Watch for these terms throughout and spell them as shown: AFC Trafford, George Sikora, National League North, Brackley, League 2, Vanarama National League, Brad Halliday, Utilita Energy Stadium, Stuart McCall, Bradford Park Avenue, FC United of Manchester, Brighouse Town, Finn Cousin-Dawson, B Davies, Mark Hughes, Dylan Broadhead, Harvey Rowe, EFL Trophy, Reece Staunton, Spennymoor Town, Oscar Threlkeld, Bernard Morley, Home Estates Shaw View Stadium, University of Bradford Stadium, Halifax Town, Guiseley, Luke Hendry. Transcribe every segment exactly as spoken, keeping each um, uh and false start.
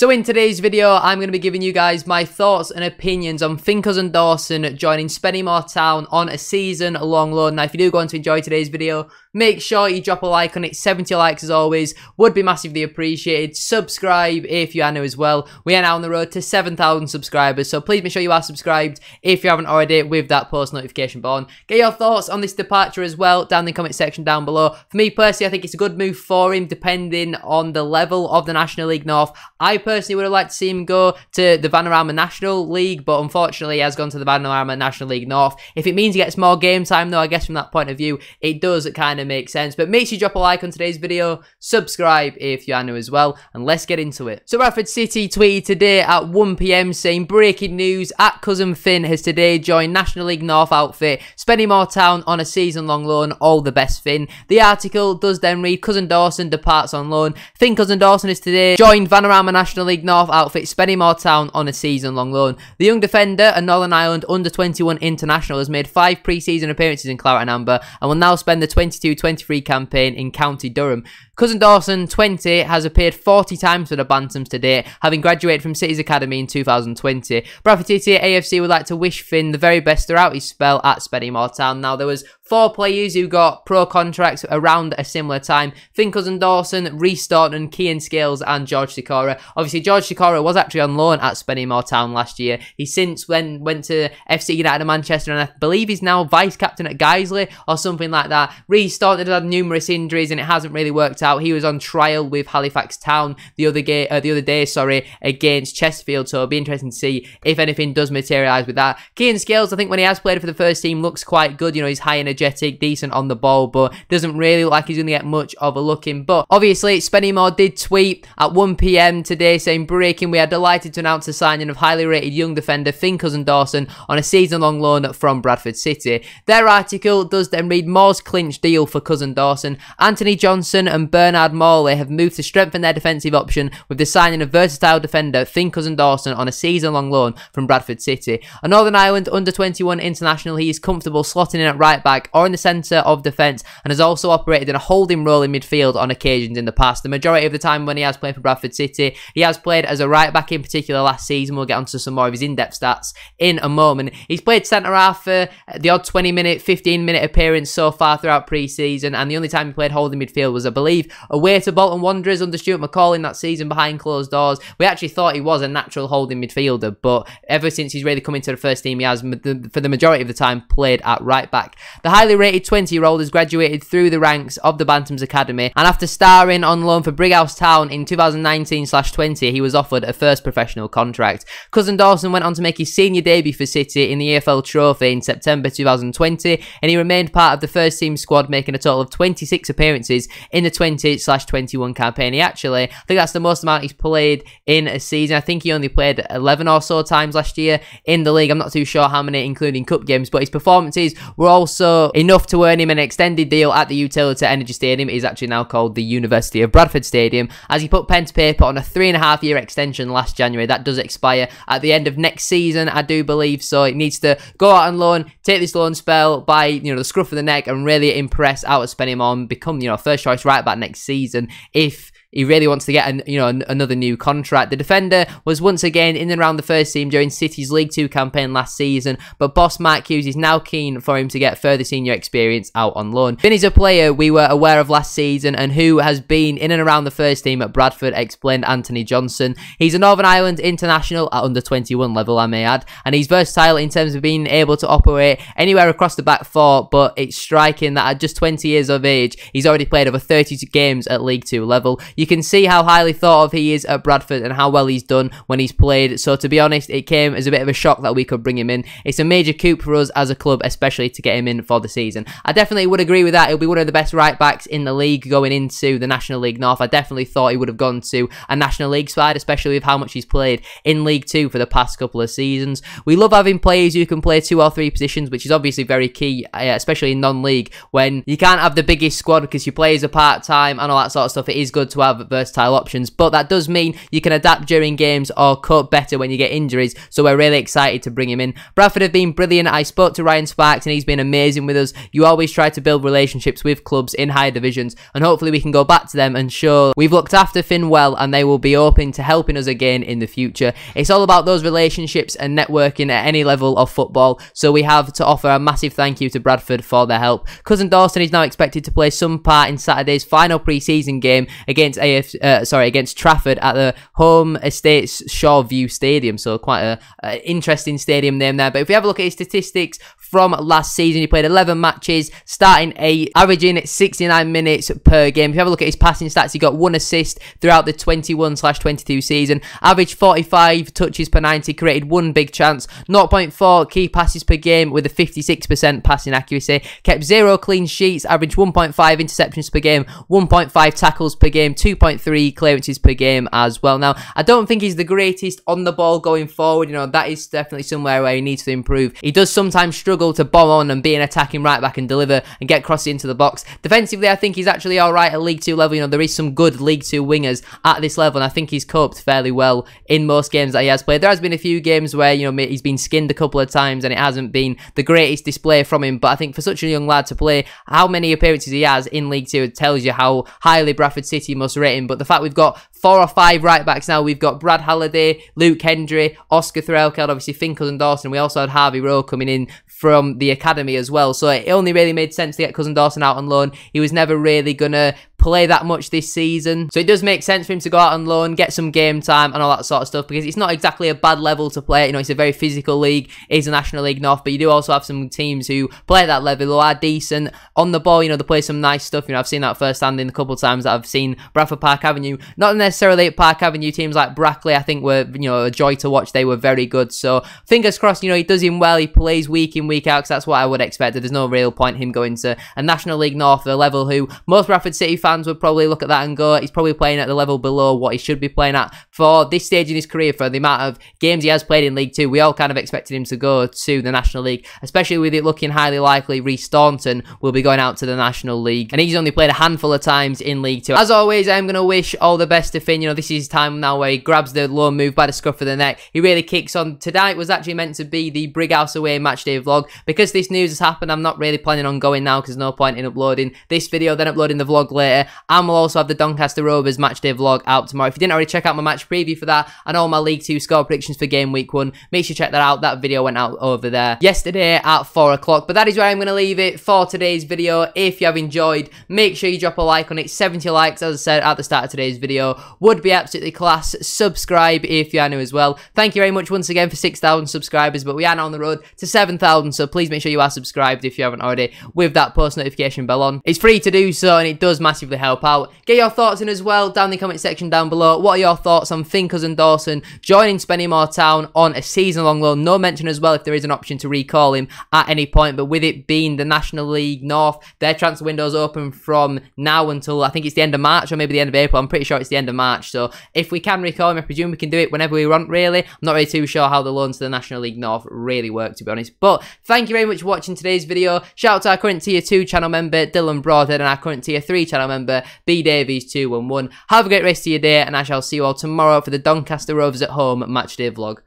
So in today's video, I'm going to be giving you guys my thoughts and opinions on Finn Cousin-Dawson joining Spennymoor Town on a season-long loan. Now, if you do go on to enjoy today's video, make sure you drop a like on it. seventy likes, as always, would be massively appreciated. Subscribe if you are new as well. We are now on the road to seven thousand subscribers, so please make sure you are subscribed if you haven't already with that post notification button. Get your thoughts on this departure as well down in the comment section down below. For me personally, I think it's a good move for him depending on the level of the National League North. I personally would have liked to see him go to the Vanarama National League, but unfortunately he has gone to the Vanarama National League North. If it means he gets more game time though, I guess from that point of view, it does kind of make sense. But make sure you drop a like on today's video, subscribe if you are new as well, and let's get into it. So Bradford City tweeted today at one p m saying, breaking news, at Cousin Finn has today joined National League North outfit, Spennymoor Town on a season-long loan, all the best Finn. The article does then read, Cousin-Dawson departs on loan. Finn Cousin-Dawson has today joined Vanarama National League North outfit Spennymoor Town on a season-long loan. The young defender, a Northern Ireland under twenty-one international, has made five pre-season appearances in Claret and Amber and will now spend the twenty-two twenty-three campaign in County Durham. Cousin-Dawson, twenty, has appeared forty times for the Bantams to date, having graduated from City's Academy in two thousand twenty. Bradford City A F C would like to wish Finn the very best throughout his spell at Spennymoor Town. Now, there was four players who got pro contracts around a similar time. Finn Cousin-Dawson, Reece Staunton, Kian Scales and George Sikora. Obviously, George Sikora was actually on loan at Spennymoor Town last year. He since then went to F C United of Manchester, and I believe he's now vice-captain at Guiseley or something like that. Reece Staunton had numerous injuries and it hasn't really worked out. He was on trial with Halifax Town the other, uh, the other day sorry, against Chesterfield, so it'll be interesting to see if anything does materialise with that. Kian Scales, I think when he has played for the first team, looks quite good. You know, he's high energy, decent on the ball, but doesn't really look like he's going to get much of a look in. But obviously, Spennymoor did tweet at one p m today saying, breaking, we are delighted to announce the signing of highly rated young defender Finn Cousin-Dawson on a season-long loan from Bradford City. Their article does then read, Moore's clinched deal for Cousin-Dawson. Anthony Johnson and Bernard Morley have moved to strengthen their defensive option with the signing of versatile defender Finn Cousin-Dawson on a season-long loan from Bradford City. A Northern Ireland under twenty-one international, he is comfortable slotting in at right back or in the centre of defence and has also operated in a holding role in midfield on occasions in the past. The majority of the time when he has played for Bradford City, he has played as a right-back in particular last season. We'll get onto some more of his in-depth stats in a moment. He's played centre-half for the odd twenty-minute, fifteen-minute appearance so far throughout pre-season, and the only time he played holding midfield was, I believe, away to Bolton Wanderers under Stuart McCall in that season behind closed doors. We actually thought he was a natural holding midfielder, but ever since he's really come into the first team, he has, for the majority of the time, played at right-back. The highly rated twenty-year-old has graduated through the ranks of the Bantams Academy, and after starring on loan for Brighouse Town in two thousand nineteen twenty, he was offered a first professional contract. Cousin-Dawson went on to make his senior debut for City in the E F L Trophy in September two thousand twenty, and he remained part of the first team squad, making a total of twenty-six appearances in the twenty twenty-one campaign. He actually, I think that's the most amount he's played in a season. I think he only played eleven or so times last year in the league. I'm not too sure how many, including cup games, but his performances were also enough to earn him an extended deal at the Utilita Energy Stadium. It is actually now called the University of Bradford Stadium, as he put pen to paper on a three and a half year extension last January. That does expire at the end of next season, I do believe, so it needs to go out on loan, take this loan spell by, you know, the scruff of the neck and really impress out of Spennymoor and become, you know, first choice right back next season if he really wants to get an, you know, an, another new contract. The defender was once again in and around the first team during City's League two campaign last season, but boss Mark Hughes is now keen for him to get further senior experience out on loan. Finn is a player we were aware of last season and who has been in and around the first team at Bradford, explained Anthony Johnson. He's a Northern Ireland international at under twenty-one level, I may add, and he's versatile in terms of being able to operate anywhere across the back four, but it's striking that at just twenty years of age, he's already played over thirty games at League two level. You can see how highly thought of he is at Bradford and how well he's done when he's played. So to be honest, it came as a bit of a shock that we could bring him in. It's a major coup for us as a club, especially to get him in for the season. I definitely would agree with that. He'll be one of the best right backs in the league going into the National League North. I definitely thought he would have gone to a National League side, especially with how much he's played in League two for the past couple of seasons. We love having players who can play two or three positions, which is obviously very key, especially in non-league when you can't have the biggest squad because your players are part-time and all that sort of stuff. It is good to have have versatile options, but that does mean you can adapt during games or cope better when you get injuries, so we're really excited to bring him in. Bradford have been brilliant. I spoke to Ryan Sparks and he's been amazing with us. You always try to build relationships with clubs in higher divisions, and hopefully we can go back to them and show we've looked after Finn well and they will be open to helping us again in the future. It's all about those relationships and networking at any level of football, so we have to offer a massive thank you to Bradford for their help. Cousin-Dawson is now expected to play some part in Saturday's final pre-season game against A F, uh, sorry against Trafford at the Home Estates Shaw View Stadium, so quite a, a interesting stadium name there. But if we have a look at his statistics from last season, he played eleven matches, starting eight, averaging sixty-nine minutes per game. If you have a look at his passing stats, he got one assist throughout the twenty-one twenty-two season, averaged forty-five touches per ninety, created one big chance, zero point four key passes per game with a fifty-six percent passing accuracy, kept zero clean sheets, averaged one point five interceptions per game, one point five tackles per game, two point three clearances per game as well. Now, I don't think he's the greatest on the ball going forward, you know, that is definitely somewhere where he needs to improve. He does sometimes struggle to bomb on and be an attacking right back and deliver and get crossed into the box. Defensively, I think he's actually alright at League two level. You know, there is some good League two wingers at this level, and I think he's coped fairly well in most games that he has played. There has been a few games where, you know, he's been skinned a couple of times and it hasn't been the greatest display from him, but I think for such a young lad to play how many appearances he has in League two, it tells you how highly Bradford City must rate him. But the fact we've got four or five right backs now, we've got Brad Halliday, Luke Hendry, Oscar Threlkeld, obviously Finn Cousin-Dawson. We also had Harvey Rowe coming in from the academy as well, so it only really made sense to get Cousin-Dawson out on loan. He was never really gonna play that much this season, so it does make sense for him to go out on loan, get some game time and all that sort of stuff, because it's not exactly a bad level to play. You know, it's a very physical league, it's a National League North, but you do also have some teams who play that level who are decent on the ball. You know, they play some nice stuff. You know, I've seen that firsthand in a couple of times that I've seen Bradford Park Avenue, not necessarily at Park Avenue, teams like Brackley I think were, you know, a joy to watch. They were very good, so fingers crossed, you know, he does him well, he plays week in week out, because that's what I would expect. There's no real point him going to a National League North, the level who most Bradford City fans Fans would probably look at that and go, he's probably playing at the level below what he should be playing at for this stage in his career. For the amount of games he has played in League Two, we all kind of expected him to go to the National League, especially with it looking highly likely Reece Staunton will be going out to the National League, and he's only played a handful of times in League Two. As always, I'm going to wish all the best to Finn. You know, this is his time now where he grabs the loan move by the scruff of the neck, he really kicks on. Tonight was actually meant to be the Brighouse away match day vlog. Because this news has happened, I'm not really planning on going now, because there's no point in uploading this video then uploading the vlog later. And we'll also have the Doncaster Rovers match day vlog out tomorrow. If you didn't already check out my match preview for that and all my League two score predictions for game week one, make sure you check that out. That video went out over there yesterday at four o'clock. But that is where I'm going to leave it for today's video. If you have enjoyed, make sure you drop a like on it. seventy likes, as I said at the start of today's video, would be absolutely class. Subscribe if you are new as well. Thank you very much once again for six thousand subscribers, but we are now on the road to seven thousand, so please make sure you are subscribed if you haven't already with that post notification bell on. It's free to do so and it does massively help out. Get your thoughts in as well down in the comment section down below. What are your thoughts on Finn Cousin-Dawson joining Spennymoor Town on a season-long loan? No mention as well if there is an option to recall him at any point, but with it being the National League North, their transfer window's open from now until I think it's the end of March or maybe the end of April. I'm pretty sure it's the end of March, so if we can recall him, I presume we can do it whenever we want really. I'm not really too sure how the loans to the National League North really work, to be honest. But thank you very much for watching today's video. Shout out to our current Tier two channel member Dylan Broadhead and our current Tier three channel member B Davies two one one. Have a great rest of your day, and I shall see you all tomorrow for the Doncaster Rovers at home match day vlog.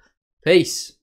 Peace.